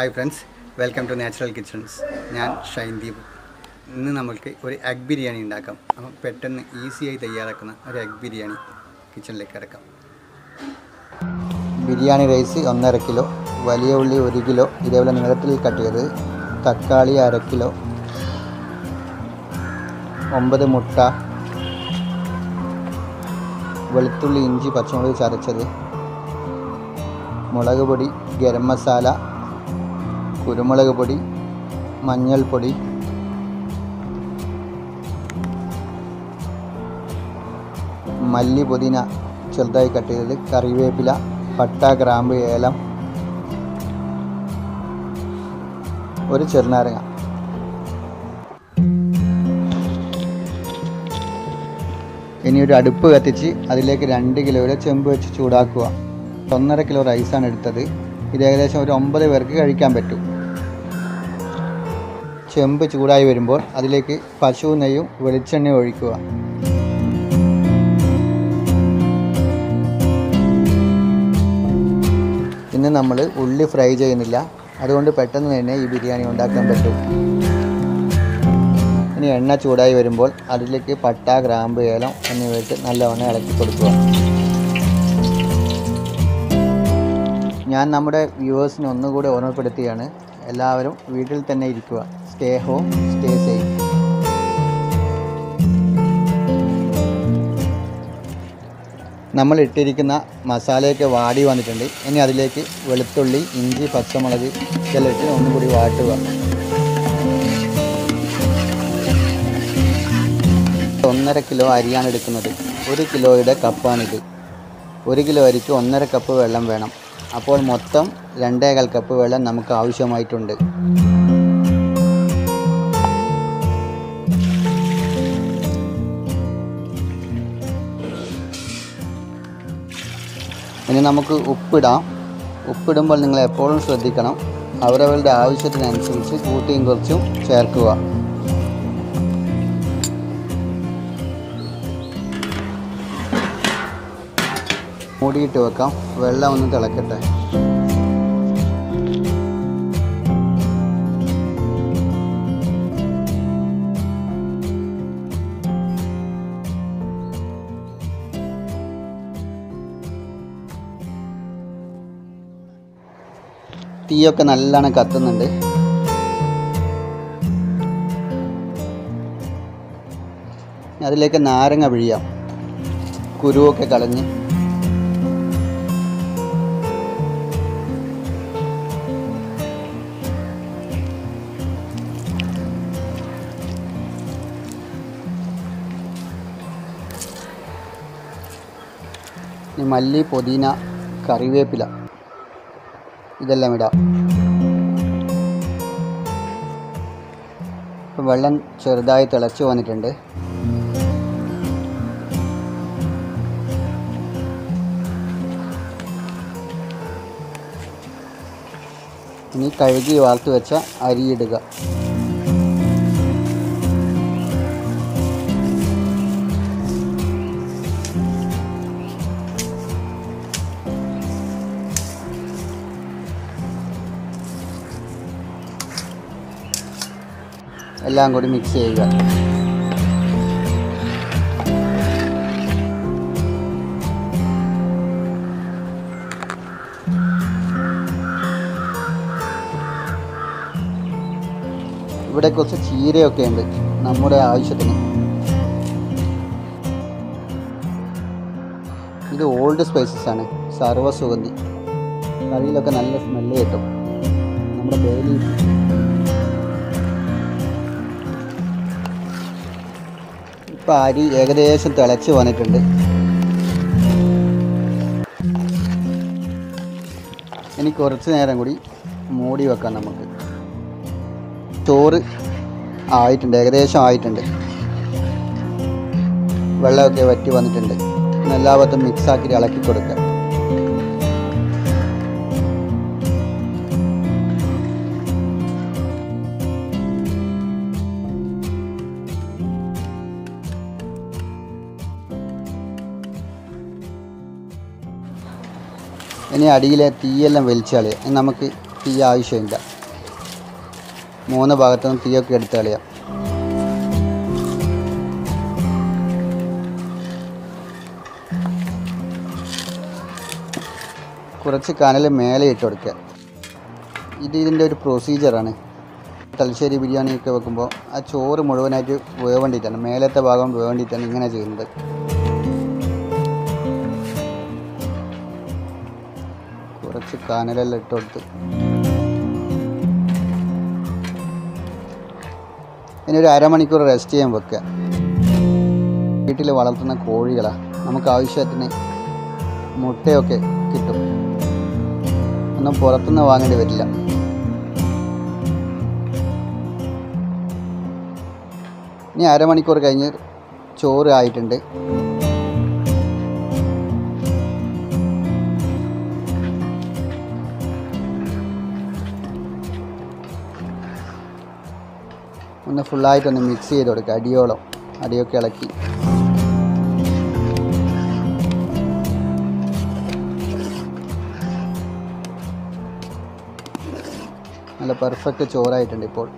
Hi friends welcome to natural kitchens या ഷൈൻദീപ് इन नमुक और egg biryani अब पेट ईसी तैयार और egg biryani kitchen biryani rice 1.5 kilo വലിയ ഉള്ളി 1 കിലോ ഇതേപോലെ നീളത്തിൽ കട്ട് ചെയ്ത് തക്കാളി 1.5 കിലോ 9 മുട്ട വെളുത്തുള്ളി ഇഞ്ചി പച്ചമുളക് ചതച്ചത് മുളക് പൊടി ഗരം മസാല കുരുമുളക് പൊടി മഞ്ഞൾ പൊടി മല്ലി പൊടിന ചെറുതായി കട്ട് ചെയ്തത് കറിവേപ്പില പട്ട ഗ്രാമ്പു ഏലം ഒരു ചെറുനാരങ്ങ ഇനി ഒരു അടുപ്പ് കത്തിച്ച് അതിലേക്ക് 2 കിലോയുടെ ചെമ്പ് വെച്ച് ചൂടാക്കുക 1.5 കിലോ റൈസ് ആണ് എടുത്തത് ഇത് ഏകദേശം ഒരു 9 പേർക്ക് കഴിക്കാൻ പറ്റും ചെമ്പ് ചൂടായി വരുമ്പോൾ അതിലേക്ക് പശു നെയ്യും വെളിച്ചെണ്ണയും ഒഴിക്കുക ഇനി നമ്മൾ ഉള്ളി ഫ്രൈ ചെയ്യുന്നില്ല അതുകൊണ്ട് പെട്ടെന്ന് തന്നെ ഈ ബിരിയാണി ഉണ്ടാക്കാൻ പറ്റും ഇനി എണ്ണ ചൂടായി വരുമ്പോൾ അതിലേക്ക് പട്ട ഗ്രാമ്പു ഏലം എന്നിവ ഇട്ട് നല്ലവണ്ണം ഇളക്കി കൊടുക്കുക ഞാൻ നമ്മുടെ വ്യൂവേഴ്സിനെ ഒന്നുകൂടി ഓർമ്മപ്പെടുത്തുകയാണ് എല്ലാവരും വീട്ടിൽ തന്നെ ഇരിക്കുക സ്റ്റേ ഹോം സ്റ്റേ സേഫ് നമ്മൾ ഇട്ടിരിക്കുന്ന മസാലയൊക്കെ വാടി വന്നിട്ടുണ്ട് ഇനി അതിലേക്ക് വെളുത്തുള്ളി ഇഞ്ചി പച്ചമുളക് ഇട്ട് ഒന്നുകൂടി വാട്ടുക 1.5 കിലോ അരിയാണ് എടുക്കുന്നത് 1 കിലോയുടെ കപ്പാണിത് 1 കിലോ അരിക്ക് 1.5 കപ്പ് വെള്ളം വേണം അപ്പോൾ മൊത്തം 2.25 കപ്പ് വെള്ളം നമുക്ക് ആവശ്യമായിട്ടുണ്ട് ഇനി നമുക്ക് ഉപ്പിടാം ഉപ്പിടുമ്പോൾ നിങ്ങൾ എപ്പോഴും ശ്രദ്ധിക്കണം അവരവരുടെ ആവശ്യത്തിനനുസരിച്ച് കൂട്ടിയും കുറച്ചും ചേർക്കുക മൂടിയിട്ട് വെക്കാം വെള്ളം ഒന്ന് തിളക്കട്ടെ തീയൊക്കെ നല്ലോണം കത്തുന്നുണ്ട് അതിലേക്ക് നാരങ്ങ പിഴിയാം കുരുവൊക്കെ കളഞ്ഞ് മല്ലി പൊതിന കറിവേപ്പില ഇതെല്ലാം ഇടാം ഇപ്പോൾ വെള്ളം ചെറുതായി തിളച്ച് വന്നിട്ടുണ്ട് ഇനി കഴുകി വാർത്ത് വെച്ച അരി ഇടുക എല്ലാം കൂടി മിക്സ് ചെയ്യുക ഇവിടെ കുറച്ച് ചീരയൊക്കെ ഉണ്ട് നമ്മുടെ ആവശ്യത്തിന് ഇത് ഓൾഡ് സ്പൈസസ് ആണ് സർവ്വസുഗന്ധി കറിയിലൊക്കെ നല്ല സ്മെല്ല് കിട്ടും നമ്മുടെ ബേലി ഇപ്പോൾ അരി ഏകദേശം തിളച്ച് വന്നിട്ടുണ്ട് ഇനി കുറച്ച് നേരം കൂടി മൂടി വെക്കാം നമുക്ക് ചോറ് ആയിട്ടുണ്ട് ഏകദേശം ആയിട്ടുണ്ട് വെള്ളമൊക്കെ വറ്റി വന്നിട്ടുണ്ട് എല്ലാ ഭാഗത്തും മിക്സാക്കി ഇളക്കി കൊടുക്കുക ഇനി അടിയിലെ തീയെല്ലാം വലിച്ചാൽ നമുക്ക് തീ ആവശ്യമില്ല. മൂന്ന് ഭാഗത്തും തീയൊക്കെ എടുത്ത് കളയാം. കുറച്ച് കനൽ മേലെ ഇട്ട് കൊടുക്കുക. ഇതിൻ്റെ ഒരു പ്രൊസീജിയറാണ്. തലശ്ശേരി ബിരിയാണിയൊക്കെ വെക്കുമ്പോൾ ആ ചോറ് മുഴുവനായിട്ട് വേവേണ്ടിയിട്ടാണ്, മേലത്തെ ഭാഗം വേവേണ്ടിയിട്ടാണ് ഇങ്ങനെ ചെയ്യുന്നത്. കുറച്ച് കനലെല്ലാം ഇട്ട് കൊടുത്ത് ഇനി ഒരു അരമണിക്കൂർ റെസ്റ്റ് ചെയ്യാൻ വെക്കുക. വീട്ടിൽ വളർത്തുന്ന കോഴികളാണ്, നമുക്ക് ആവശ്യത്തിന് മുട്ടയൊക്കെ കിട്ടും, ഒന്നും പുറത്തുനിന്ന് വാങ്ങേണ്ടി വരില്ല. ഇനി അരമണിക്കൂർ കഴിഞ്ഞ് ചോറ് ആയിട്ടുണ്ട്. ഒന്ന് ഫുള്ളായിട്ടൊന്ന് മിക്സ് ചെയ്ത് കൊടുക്കുക. അടിയൊക്കെ ഇളക്കി നല്ല പെർഫെക്റ്റ് ചോറായിട്ടുണ്ട്. ഇപ്പോൾ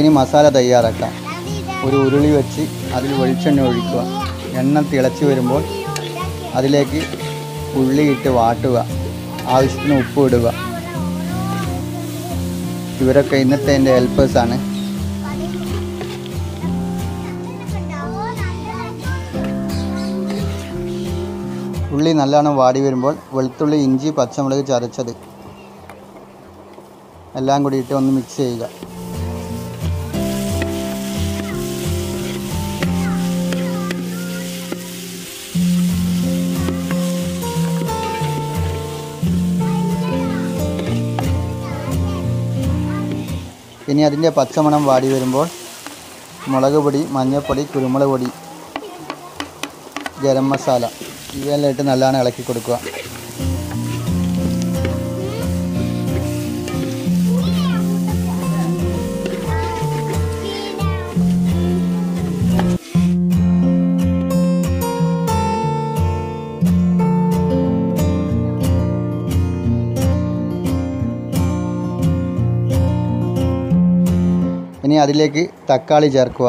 ഇനി മസാല തയ്യാറാക്കാം. ഒരു ഉരുളി വെച്ച് അതിൽ വെളിച്ചെണ്ണ ഒഴിക്കുക. എണ്ണ തിളച്ച് വരുമ്പോൾ അതിലേക്ക് ഉള്ളി ഇട്ട് വാട്ടുക. ആവശ്യത്തിന് ഉപ്പ് ഇടുക. ഇവരൊക്കെ ഇന്നത്തെ എൻ്റെ ഹെൽപ്പേഴ്സാണ്. ഉള്ളി നല്ലോണം വാടി വരുമ്പോൾ വെളുത്തുള്ളി, ഇഞ്ചി, പച്ചമുളക് ചതച്ചത് എല്ലാം കൂടി ഇട്ട് ഒന്ന് മിക്സ് ചെയ്യുക. ഇനി അതിൻ്റെ പച്ചമണം വാടി വരുമ്പോൾ മുളക് പൊടി, മഞ്ഞൾപ്പൊടി, കുരുമുളക് പൊടി, ഗരം മസാല ഇവയെല്ലാം ഇട്ട് നല്ലോണം ഇളക്കി കൊടുക്കുക. ഇനി അതിലേക്ക് തക്കാളി ചേർക്കുക.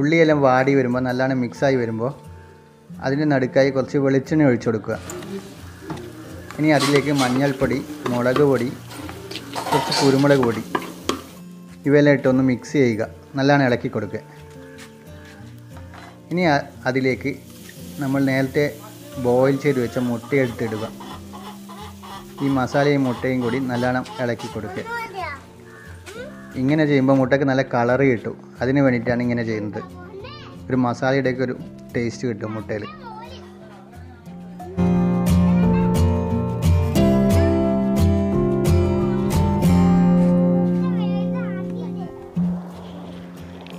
ഉള്ളിയെല്ലാം വാടി വരുമ്പോൾ, നല്ലോണം മിക്സായി വരുമ്പോൾ അതിൻ്റെ നടുക്കായി കുറച്ച് വെളിച്ചെണ്ണ ഒഴിച്ചു കൊടുക്കുക. ഇനി അതിലേക്ക് മഞ്ഞൾപ്പൊടി, മുളക് പൊടി, കുറച്ച് കുരുമുളക് പൊടി ഇവയെല്ലാം ഇട്ടൊന്ന് മിക്സ് ചെയ്യുക. നല്ലോണം ഇളക്കി കൊടുക്കുക. ഇനി അതിലേക്ക് നമ്മൾ നേരത്തെ ബോയിൽ ചെയ്ത് വെച്ച മുട്ട എടുത്തിടുക. ഈ മസാലയും മുട്ടയും കൂടി നല്ലോണം ഇളക്കി കൊടുക്കുക. ഇങ്ങനെ ചെയ്യുമ്പോൾ മുട്ടയ്ക്ക് നല്ല കളറ് കിട്ടും. അതിന് വേണ്ടിയിട്ടാണ് ഇങ്ങനെ ചെയ്യുന്നത്. ഒരു മസാലയുടെയൊക്കെ ഒരു ടേസ്റ്റ് കിട്ടും മുട്ടയിൽ.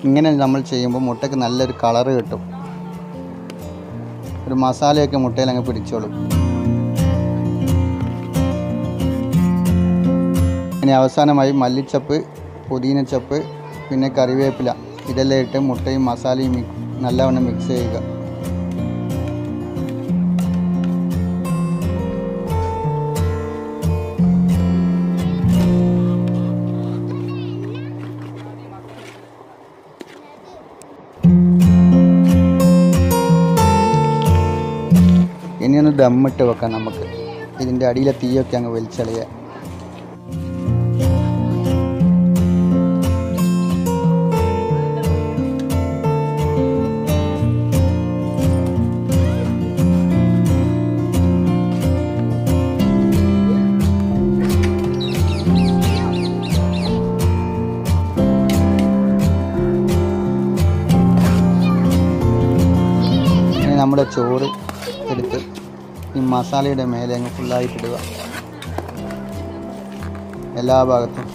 ഇങ്ങനെ നമ്മൾ ചെയ്യുമ്പോൾ മുട്ടയ്ക്ക് നല്ലൊരു കളറ് കിട്ടും. ഒരു മസാലയൊക്കെ മുട്ടയിൽ അങ്ങ് പിടിച്ചോളും. ഇനി അവസാനമായി മല്ലിച്ചപ്പ് പുതിനച്ചപ്പ് പിന്നെ കറിവേപ്പില ഇതെല്ലാം ഇട്ട് മുട്ടയും മസാലയും നല്ലവണ്ണം മിക്സ് ചെയ്യുക. ഇനിയൊന്ന് ദമ്മിട്ട് വെക്കാം. നമുക്ക് ഇതിൻ്റെ അടിയിലെ തീയൊക്കെ അങ്ങ് വലിച്ചെളിയാം. നമ്മുടെ ചോറ് എടുത്ത് ഈ മസാലയുടെ മേലെ അങ്ങ് ഫുള്ളായിട്ടിടുക, എല്ലാ ഭാഗത്തും.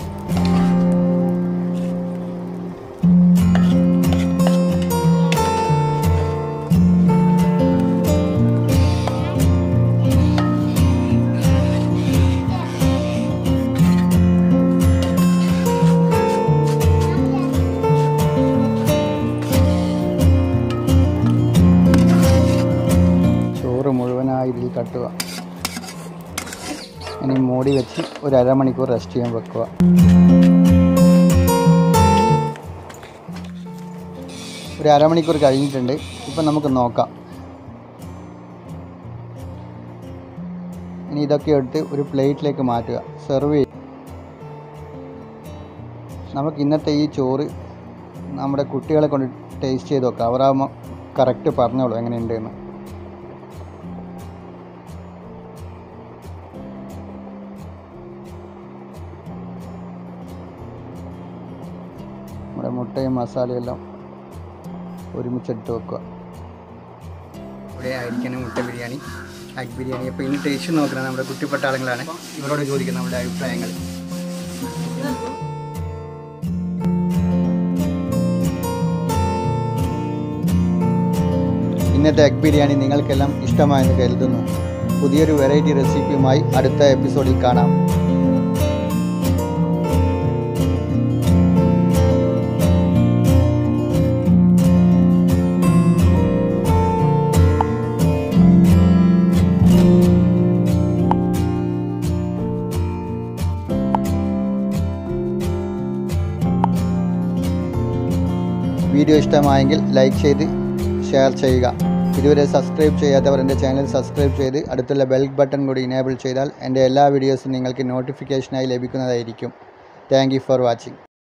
ഇതിൽ കട്ടുക. ഇനി മൂടി വെച്ച് ഒരു അരമണിക്കൂർ റെസ്റ്റ് ചെയ്യാൻ വെക്കുക. ഒരു അരമണിക്കൂർ കഴിഞ്ഞിട്ടുണ്ട്. ഇപ്പം നമുക്ക് നോക്കാം. ഇനി ഇതൊക്കെ എടുത്ത് ഒരു പ്ലേറ്റിലേക്ക് മാറ്റുക, സെർവ് ചെയ്യുക. നമുക്ക് ഇന്നത്തെ ഈ ചോറ് നമ്മുടെ കുട്ടികളെ കൊണ്ട് ടേസ്റ്റ് ചെയ്ത് നോക്കാം. അവരാകുമ്പോൾ കറക്റ്റ് പറഞ്ഞോളൂ എങ്ങനെയുണ്ടെന്ന്. നമ്മുടെ മുട്ടയും മസാലയെല്ലാം ഒരുമിച്ചെടുത്ത് വെക്കുക. ഇവിടെ ആയിരിക്കണം മുട്ട ബിരിയാണി, എഗ് ബിരിയാണി. അപ്പോൾ ഇന്ന് ടേസ്റ്റ് നോക്കണം. നമ്മുടെ കുട്ടിപ്പട്ടാളങ്ങളാണ്, ഇവരോട് ചോദിക്കുന്നത് നമ്മുടെ അഭിപ്രായങ്ങൾ. ഇന്നത്തെ എഗ് ബിരിയാണി നിങ്ങൾക്കെല്ലാം ഇഷ്ടമായെന്ന് കരുതുന്നു. പുതിയൊരു വെറൈറ്റി റെസിപ്പിയുമായി അടുത്ത എപ്പിസോഡിൽ കാണാം. വീഡിയോ ഇഷ്ടമായെങ്കിൽ ലൈക്ക് ചെയ്ത് ഷെയർ ചെയ്യുക. ഇതുവരെ സബ്സ്ക്രൈബ് ചെയ്യാത്തവർ എൻ്റെ ചാനൽ സബ്സ്ക്രൈബ് ചെയ്ത് അടുത്തുള്ള ബെൽ ബട്ടൺ കൂടി ഇനേബിൾ ചെയ്താൽ എൻ്റെ എല്ലാ വീഡിയോസും നിങ്ങൾക്ക് നോട്ടിഫിക്കേഷനായി ലഭിക്കുന്നതായിരിക്കും. Thank you for watching.